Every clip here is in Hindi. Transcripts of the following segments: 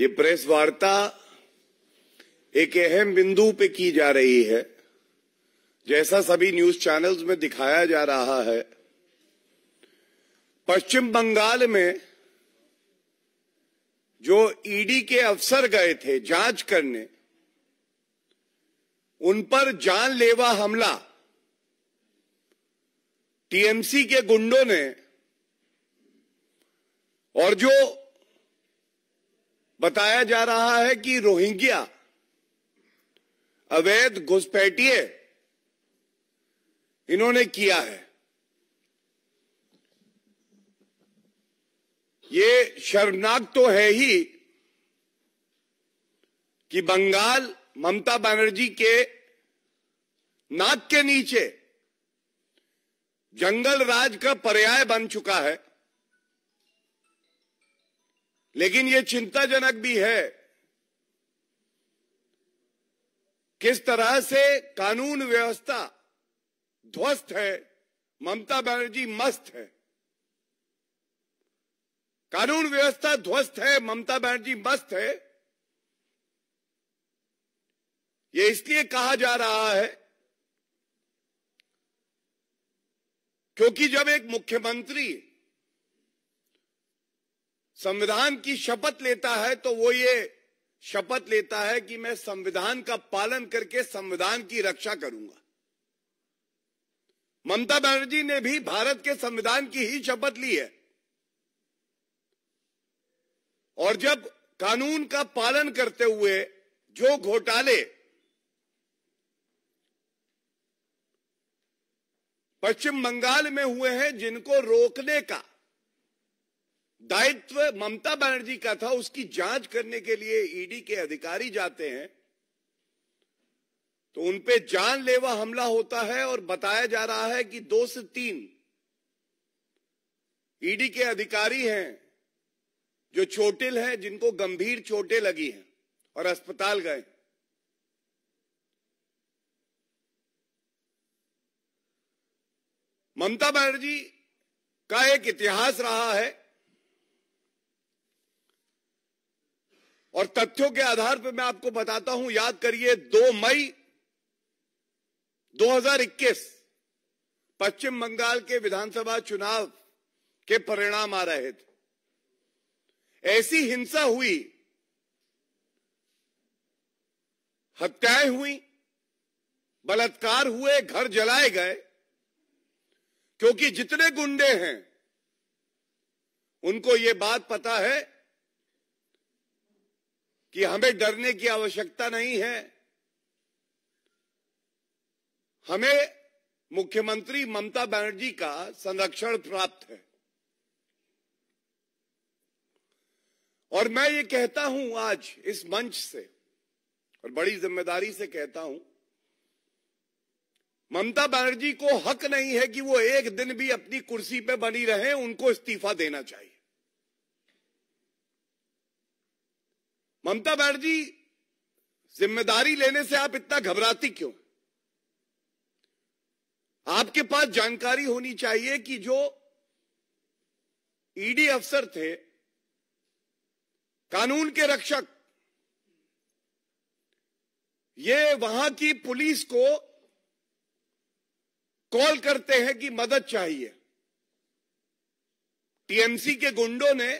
ये प्रेस वार्ता एक अहम बिंदु पे की जा रही है। जैसा सभी न्यूज चैनल्स में दिखाया जा रहा है, पश्चिम बंगाल में जो ईडी के अफसर गए थे जांच करने, उन पर जानलेवा हमला टीएमसी के गुंडों ने और जो बताया जा रहा है कि रोहिंग्या अवैध घुसपैठिए इन्होंने किया है, ये शर्मनाक तो है ही कि बंगाल ममता बनर्जी के नाक के नीचे जंगल राज का पर्याय बन चुका है। लेकिन ये चिंताजनक भी है किस तरह से कानून व्यवस्था ध्वस्त है, ममता बनर्जी मस्त है। कानून व्यवस्था ध्वस्त है, ममता बनर्जी मस्त है, ये इसलिए कहा जा रहा है क्योंकि जब एक मुख्यमंत्री संविधान की शपथ लेता है तो वो ये शपथ लेता है कि मैं संविधान का पालन करके संविधान की रक्षा करूंगा। ममता बनर्जी ने भी भारत के संविधान की ही शपथ ली है और जब कानून का पालन करते हुए जो घोटाले पश्चिम बंगाल में हुए हैं, जिनको रोकने का दायित्व ममता बनर्जी का था, उसकी जांच करने के लिए ईडी के अधिकारी जाते हैं तो उन पे जानलेवा हमला होता है और बताया जा रहा है कि 2 से 3 ईडी के अधिकारी हैं जो चोटिल हैं, जिनको गंभीर चोटें लगी हैं और अस्पताल गए। ममता बनर्जी का एक इतिहास रहा है और तथ्यों के आधार पर मैं आपको बताता हूं। याद करिए 2 मई 2021 पश्चिम बंगाल के विधानसभा चुनाव के परिणाम आ रहे थे। ऐसी हिंसा हुई, हत्याएं हुई, बलात्कार हुए, घर जलाए गए, क्योंकि जितने गुंडे हैं उनको ये बात पता है कि हमें डरने की आवश्यकता नहीं है, हमें मुख्यमंत्री ममता बनर्जी का संरक्षण प्राप्त है। और मैं ये कहता हूं आज इस मंच से और बड़ी जिम्मेदारी से कहता हूं, ममता बनर्जी को हक नहीं है कि वो एक दिन भी अपनी कुर्सी पे बनी रहे, उनको इस्तीफा देना चाहिए। ममता बनर्जी जिम्मेदारी लेने से आप इतना घबराती क्यों? आपके पास जानकारी होनी चाहिए कि जो ईडी अफसर थे, कानून के रक्षक, ये वहां की पुलिस को कॉल करते हैं कि मदद चाहिए। टीएमसी के गुंडों ने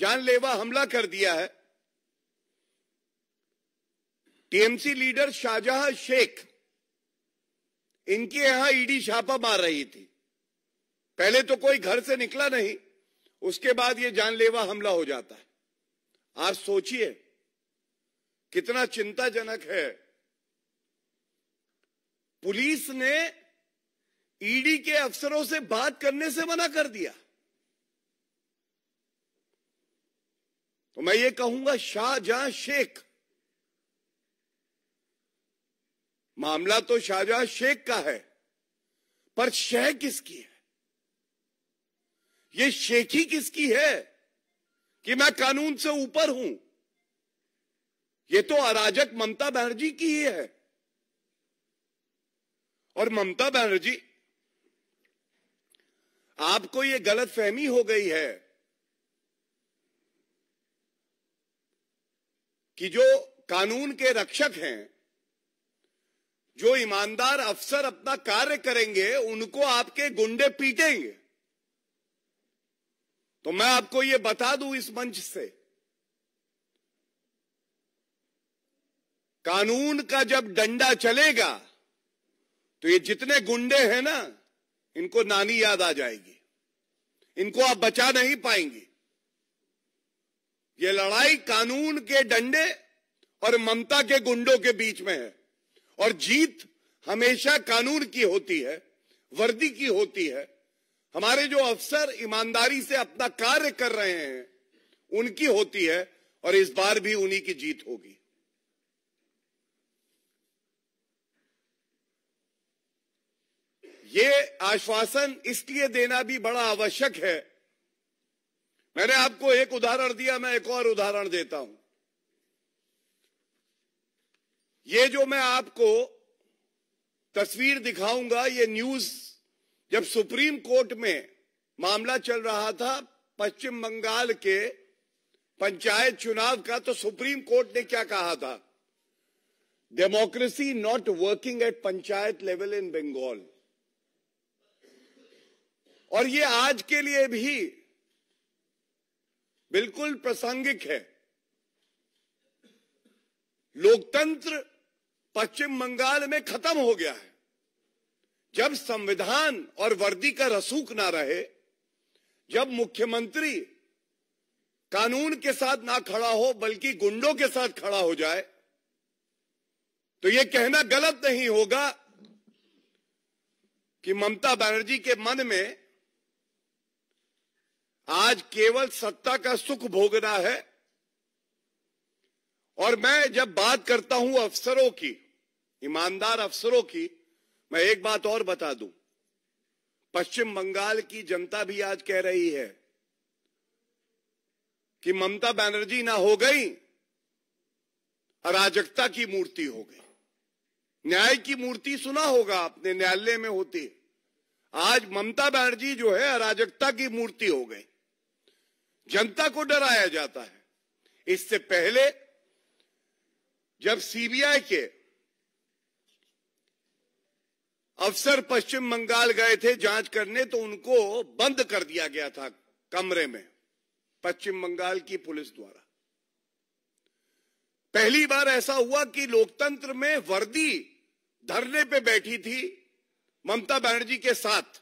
जानलेवा हमला कर दिया है। टीएमसी लीडर शाहजहां शेख, इनके यहां ईडी छापा मार रही थी। पहले तो कोई घर से निकला नहीं, उसके बाद ये जानलेवा हमला हो जाता है। आप सोचिए कितना चिंताजनक है। पुलिस ने ईडी के अफसरों से बात करने से मना कर दिया। तो मैं ये कहूंगा, शाहजहां शेख, मामला तो शाहजहां शेख का है, पर शह किसकी है, ये शेखी किसकी है कि मैं कानून से ऊपर हूं? ये तो अराजक ममता बनर्जी की ही है। और ममता बनर्जी, आपको ये गलतफहमी हो गई है कि जो कानून के रक्षक हैं, जो ईमानदार अफसर अपना कार्य करेंगे, उनको आपके गुंडे पीटेंगे। तो मैं आपको यह बता दूं इस मंच से, कानून का जब डंडा चलेगा तो ये जितने गुंडे हैं ना, इनको नानी याद आ जाएगी, इनको आप बचा नहीं पाएंगे। ये लड़ाई कानून के डंडे और ममता के गुंडों के बीच में है, और जीत हमेशा कानून की होती है, वर्दी की होती है। हमारे जो अफसर ईमानदारी से अपना कार्य कर रहे हैं उनकी होती है, और इस बार भी उन्हीं की जीत होगी। ये आश्वासन इसलिए देना भी बड़ा आवश्यक है। मैंने आपको एक उदाहरण दिया, मैं एक और उदाहरण देता हूं। ये जो मैं आपको तस्वीर दिखाऊंगा, ये न्यूज जब सुप्रीम कोर्ट में मामला चल रहा था पश्चिम बंगाल के पंचायत चुनाव का, तो सुप्रीम कोर्ट ने क्या कहा था? Democracy not working at panchayat level in Bengal. और ये आज के लिए भी बिल्कुल प्रासंगिक है। लोकतंत्र पश्चिम बंगाल में खत्म हो गया है। जब संविधान और वर्दी का रसूख ना रहे, जब मुख्यमंत्री कानून के साथ ना खड़ा हो बल्कि गुंडों के साथ खड़ा हो जाए, तो ये कहना गलत नहीं होगा कि ममता बनर्जी के मन में आज केवल सत्ता का सुख भोगना है। और मैं जब बात करता हूं अफसरों की, ईमानदार अफसरों की, मैं एक बात और बता दूं, पश्चिम बंगाल की जनता भी आज कह रही है कि ममता बनर्जी ना हो गई, अराजकता की मूर्ति हो गई, न्याय की मूर्ति। सुना होगा आपने, न्यायालय में होती है। आज ममता बनर्जी जो है अराजकता की मूर्ति हो गई। जनता को डराया जाता है। इससे पहले जब सीबीआई के अफसर पश्चिम बंगाल गए थे जांच करने, तो उनको बंद कर दिया गया था कमरे में पश्चिम बंगाल की पुलिस द्वारा। पहली बार ऐसा हुआ कि लोकतंत्र में वर्दी धरने पे बैठी थी ममता बनर्जी के साथ,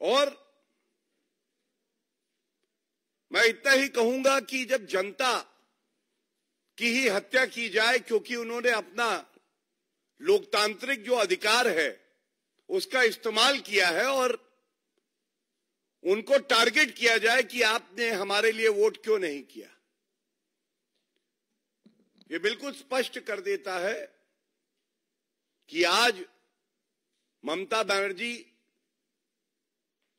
और मैं इतना ही कहूंगा कि जब जनता की ही हत्या की जाए, क्योंकि उन्होंने अपना लोकतांत्रिक जो अधिकार है उसका इस्तेमाल किया है, और उनको टारगेट किया जाए कि आपने हमारे लिए वोट क्यों नहीं किया। ये बिल्कुल स्पष्ट कर देता है कि आज ममता बनर्जी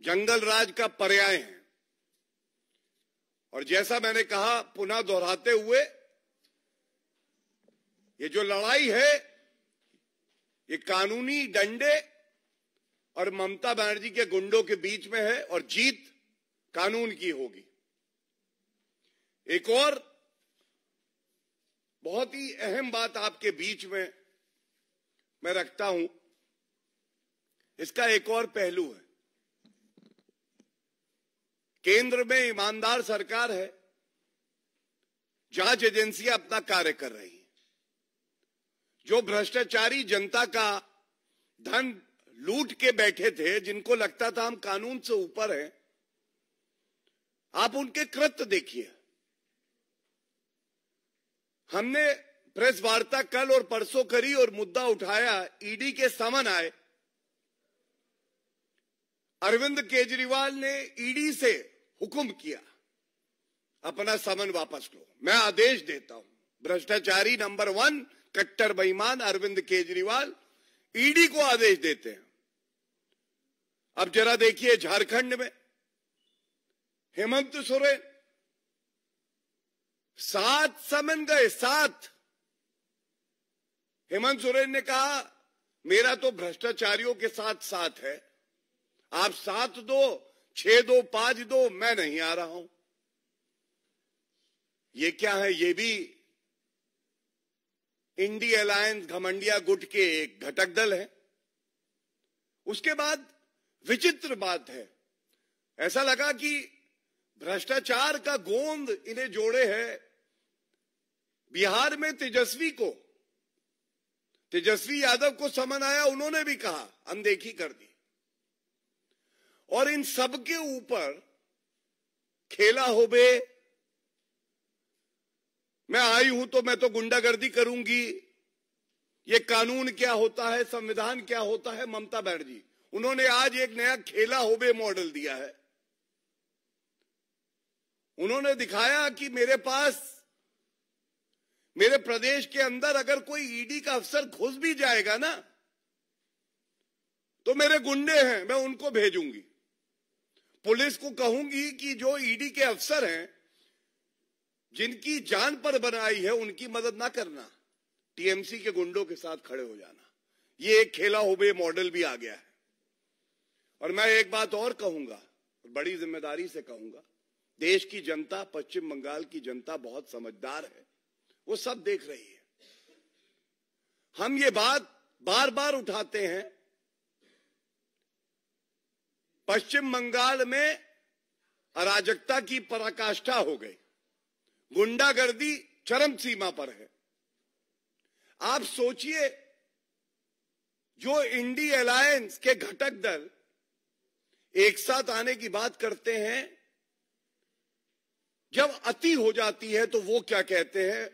जंगल राज का पर्याय है। और जैसा मैंने कहा, पुनः दोहराते हुए, ये जो लड़ाई है ये कानूनी डंडे और ममता बनर्जी के गुंडों के बीच में है, और जीत कानून की होगी। एक और बहुत ही अहम बात आपके बीच में मैं रखता हूं, इसका एक और पहलू है। केंद्र में ईमानदार सरकार है, जांच एजेंसियां अपना कार्य कर रही हैं। जो भ्रष्टाचारी जनता का धन लूट के बैठे थे, जिनको लगता था हम कानून से ऊपर हैं, आप उनके कृत्य देखिए। हमने प्रेस वार्ता कल और परसों करी और मुद्दा उठाया, ईडी के समन आए। अरविंद केजरीवाल ने ईडी से हुक्म किया, अपना समन वापस लो। मैं आदेश देता हूं, भ्रष्टाचारी नंबर 1, कट्टर बेईमान अरविंद केजरीवाल ईडी को आदेश देते हैं। अब जरा देखिए झारखंड में हेमंत सोरेन, 7 समन गए, 7। हेमंत सोरेन ने कहा मेरा तो भ्रष्टाचारियों के साथ साथ है, आप 7 दो, 6 दो, 5 दो, मैं नहीं आ रहा हूं। ये क्या है? ये भी इंडी अलायंस घमंडिया गुट के एक घटक दल है। उसके बाद विचित्र बात है, ऐसा लगा कि भ्रष्टाचार का गोंद इन्हें जोड़े है। बिहार में तेजस्वी यादव को समन आया, उन्होंने भी कहा अनदेखी कर दी और इन सबके ऊपर खेला होबे। मैं आई हूं तो मैं तो गुंडागर्दी करूंगी, ये कानून क्या होता है, संविधान क्या होता है। ममता बनर्जी उन्होंने आज एक नया खेला होबे मॉडल दिया है। उन्होंने दिखाया कि मेरे प्रदेश के अंदर अगर कोई ईडी का अफसर घुस भी जाएगा ना तो मेरे गुंडे हैं, मैं उनको भेजूंगी, पुलिस को कहूंगी कि जो ईडी के अफसर हैं जिनकी जान पर बनाई है उनकी मदद ना करना, टीएमसी के गुंडों के साथ खड़े हो जाना। ये एक खेला हुए मॉडल भी आ गया है। और मैं एक बात और कहूंगा, बड़ी जिम्मेदारी से कहूंगा, देश की जनता, पश्चिम बंगाल की जनता बहुत समझदार है, वो सब देख रही है। हम ये बात बार बार उठाते हैं, पश्चिम बंगाल में अराजकता की पराकाष्ठा हो गई, गुंडागर्दी चरम सीमा पर है। आप सोचिए, जो इंडी अलायंस के घटक दल एक साथ आने की बात करते हैं, जब अति हो जाती है तो वो क्या कहते हैं,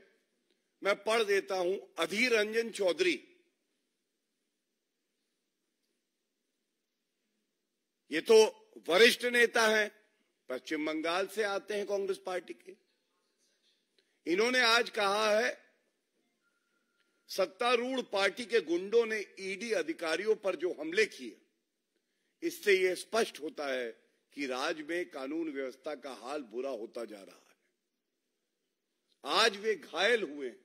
मैं पढ़ देता हूं। अधीर रंजन चौधरी, ये तो वरिष्ठ नेता हैं, पश्चिम बंगाल से आते हैं, कांग्रेस पार्टी के। इन्होंने आज कहा है, सत्तारूढ़ पार्टी के गुंडों ने ईडी अधिकारियों पर जो हमले किए, इससे यह स्पष्ट होता है कि राज्य में कानून व्यवस्था का हाल बुरा होता जा रहा है। आज वे घायल हुए हैं,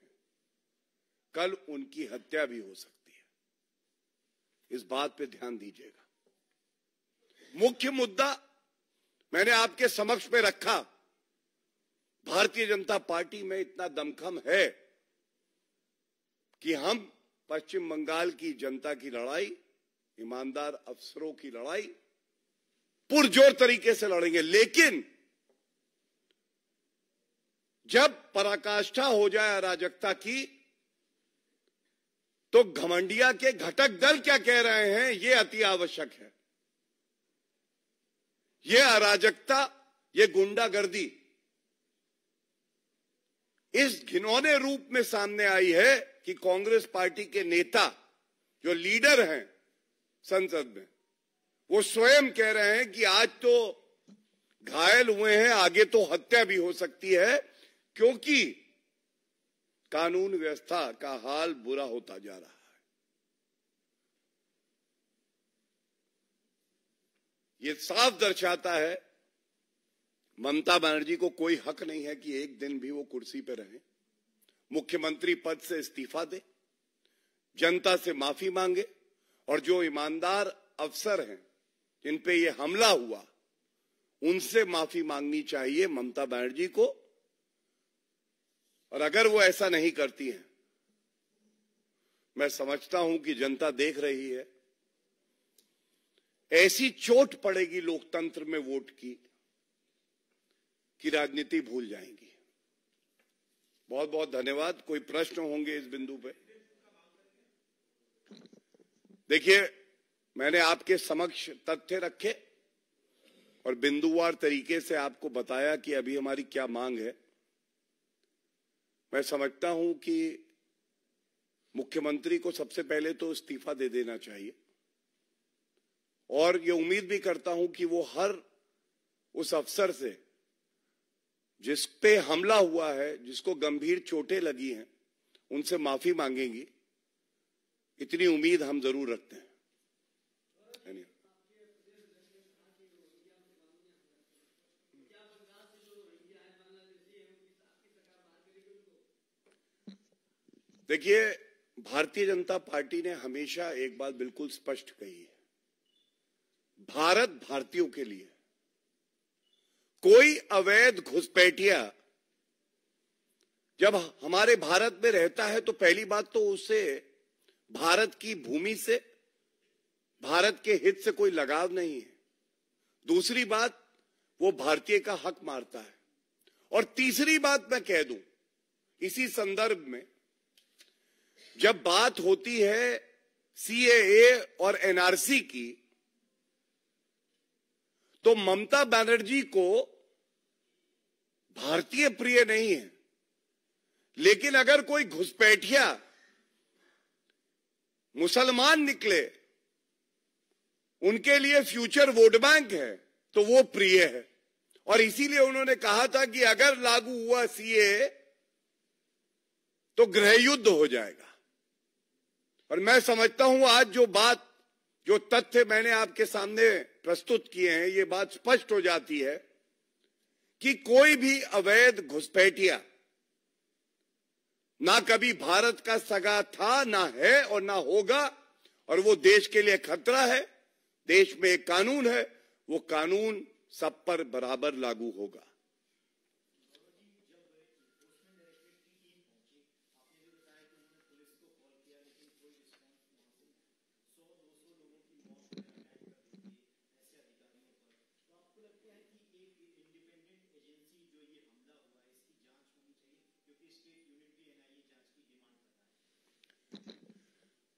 कल उनकी हत्या भी हो सकती है, इस बात पे ध्यान दीजिएगा। मुख्य मुद्दा मैंने आपके समक्ष में रखा। भारतीय जनता पार्टी में इतना दमखम है कि हम पश्चिम बंगाल की जनता की लड़ाई, ईमानदार अफसरों की लड़ाई पुरजोर तरीके से लड़ेंगे। लेकिन जब पराकाष्ठा हो जाए अराजकता की, तो घमंडिया के घटक दल क्या कह रहे हैं, ये अति आवश्यक है। ये अराजकता, ये गुंडागर्दी इस घिनौने रूप में सामने आई है कि कांग्रेस पार्टी के नेता जो लीडर हैं संसद में, वो स्वयं कह रहे हैं कि आज तो घायल हुए हैं, आगे तो हत्या भी हो सकती है, क्योंकि कानून व्यवस्था का हाल बुरा होता जा रहा है। ये साफ दर्शाता है ममता बनर्जी को कोई हक नहीं है कि एक दिन भी वो कुर्सी पर रहें, मुख्यमंत्री पद से इस्तीफा दे, जनता से माफी मांगे और जो ईमानदार अफसर हैं जिन पे ये हमला हुआ उनसे माफी मांगनी चाहिए ममता बनर्जी को। और अगर वो ऐसा नहीं करती हैं, मैं समझता हूं कि जनता देख रही है, ऐसी चोट पड़ेगी लोकतंत्र में वोट की कि राजनीति भूल जाएंगी। बहुत बहुत धन्यवाद। कोई प्रश्न होंगे इस बिंदु पे? देखिए, मैंने आपके समक्ष तथ्य रखे और बिंदुवार तरीके से आपको बताया कि अभी हमारी क्या मांग है। मैं समझता हूं कि मुख्यमंत्री को सबसे पहले तो इस्तीफा दे देना चाहिए और ये उम्मीद भी करता हूं कि वो हर उस अफसर से जिस पे हमला हुआ है, जिसको गंभीर चोटें लगी हैं, उनसे माफी मांगेंगी। इतनी उम्मीद हम जरूर रखते हैं। देखिए, भारतीय जनता पार्टी ने हमेशा एक बात बिल्कुल स्पष्ट कही है, भारत भारतीयों के लिए, कोई अवैध घुसपैठिया जब हमारे भारत में रहता है तो पहली बात तो उसे भारत की भूमि से, भारत के हित से कोई लगाव नहीं है। दूसरी बात, वो भारतीय का हक मारता है। और तीसरी बात मैं कह दूं इसी संदर्भ में, जब बात होती है सीएए और एनआरसी की, तो ममता बनर्जी को भारतीय प्रिय नहीं है, लेकिन अगर कोई घुसपैठिया मुसलमान निकले, उनके लिए फ्यूचर वोट बैंक है, तो वो प्रिय है। और इसीलिए उन्होंने कहा था कि अगर लागू हुआ सीएए तो गृह युद्ध हो जाएगा। और मैं समझता हूं आज जो तथ्य मैंने आपके सामने प्रस्तुत किए हैं, ये बात स्पष्ट हो जाती है कि कोई भी अवैध घुसपैठिया ना कभी भारत का सगा था, ना है और ना होगा। और वो देश के लिए खतरा है। देश में एक कानून है, वो कानून सब पर बराबर लागू होगा।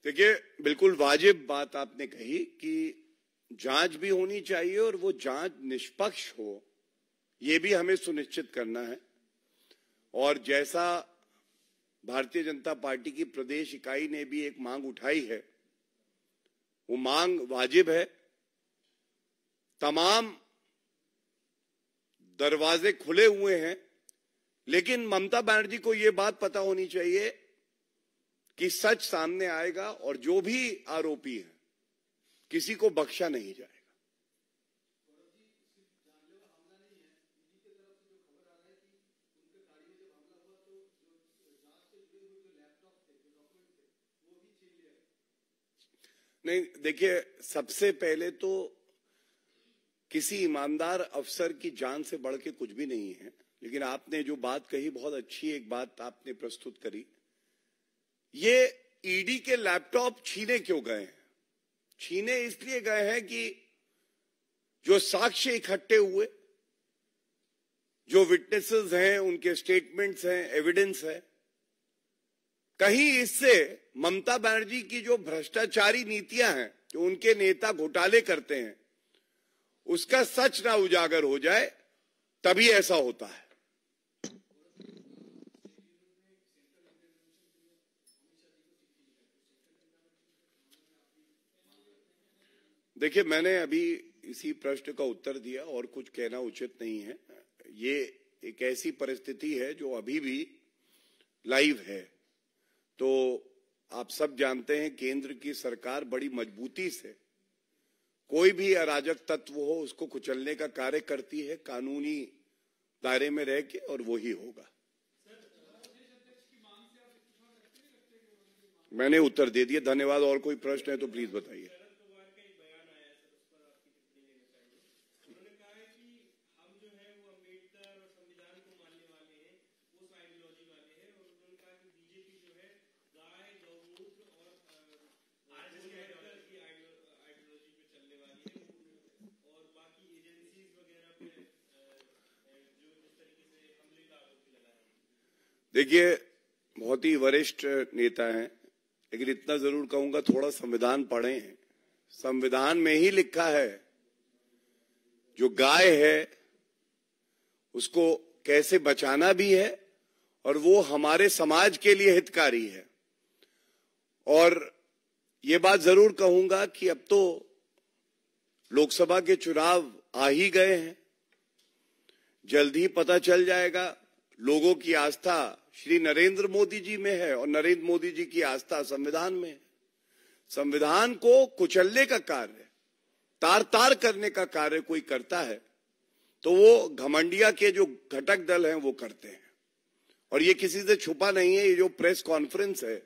देखिए, बिल्कुल वाजिब बात आपने कही कि जांच भी होनी चाहिए और वो जांच निष्पक्ष हो, ये भी हमें सुनिश्चित करना है। और जैसा भारतीय जनता पार्टी की प्रदेश इकाई ने भी एक मांग उठाई है, वो मांग वाजिब है। तमाम दरवाजे खुले हुए हैं, लेकिन ममता बनर्जी को ये बात पता होनी चाहिए कि सच सामने आएगा और जो भी आरोपी है किसी को बख्शा नहीं जाएगा। नहीं, देखिए, सबसे पहले तो किसी ईमानदार अफसर की जान से बढ़ के कुछ भी नहीं है। लेकिन आपने जो बात कही, बहुत अच्छी एक बात आपने प्रस्तुत करी। ये ईडी के लैपटॉप छीने क्यों गए हैं? छीने इसलिए गए हैं कि जो साक्ष्य इकट्ठे हुए, जो विटनेसेस हैं, उनके स्टेटमेंट्स हैं, एविडेंस है, कहीं इससे ममता बनर्जी की जो भ्रष्टाचारी नीतियां हैं, जो उनके नेता घोटाले करते हैं, उसका सच ना उजागर हो जाए, तभी ऐसा होता है। देखिए, मैंने अभी इसी प्रश्न का उत्तर दिया और कुछ कहना उचित नहीं है। ये एक ऐसी परिस्थिति है जो अभी भी लाइव है। तो आप सब जानते हैं, केंद्र की सरकार बड़ी मजबूती से कोई भी अराजक तत्व हो उसको कुचलने का कार्य करती है, कानूनी दायरे में रह के, और वो ही होगा। मैंने उत्तर दे दिया, धन्यवाद। और कोई प्रश्न है तो प्लीज बताइए। देखिए, बहुत ही वरिष्ठ नेता हैं, लेकिन इतना जरूर कहूंगा, थोड़ा संविधान पढ़ें। संविधान में ही लिखा है जो गाय है उसको कैसे बचाना भी है, और वो हमारे समाज के लिए हितकारी है। और ये बात जरूर कहूंगा कि अब तो लोकसभा के चुनाव आ ही गए हैं, जल्द ही पता चल जाएगा। लोगों की आस्था श्री नरेंद्र मोदी जी में है और नरेंद्र मोदी जी की आस्था संविधान में है। संविधान को कुचलने का कार्य, तार तार करने का कार्य कोई करता है तो वो घमंडिया के जो घटक दल हैं वो करते हैं। और ये किसी से छुपा नहीं है। ये जो प्रेस कॉन्फ्रेंस है,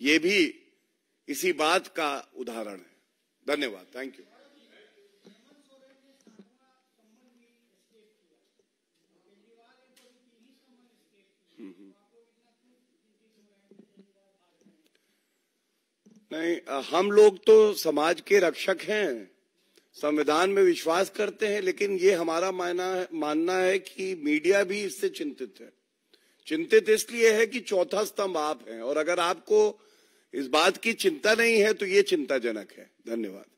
ये भी इसी बात का उदाहरण है। धन्यवाद, थैंक यू। नहीं, हम लोग तो समाज के रक्षक हैं, संविधान में विश्वास करते हैं, लेकिन ये हमारा मानना है कि मीडिया भी इससे चिंतित है। चिंतित इसलिए है कि चौथा स्तंभ आप हैं, और अगर आपको इस बात की चिंता नहीं है तो ये चिंताजनक है। धन्यवाद।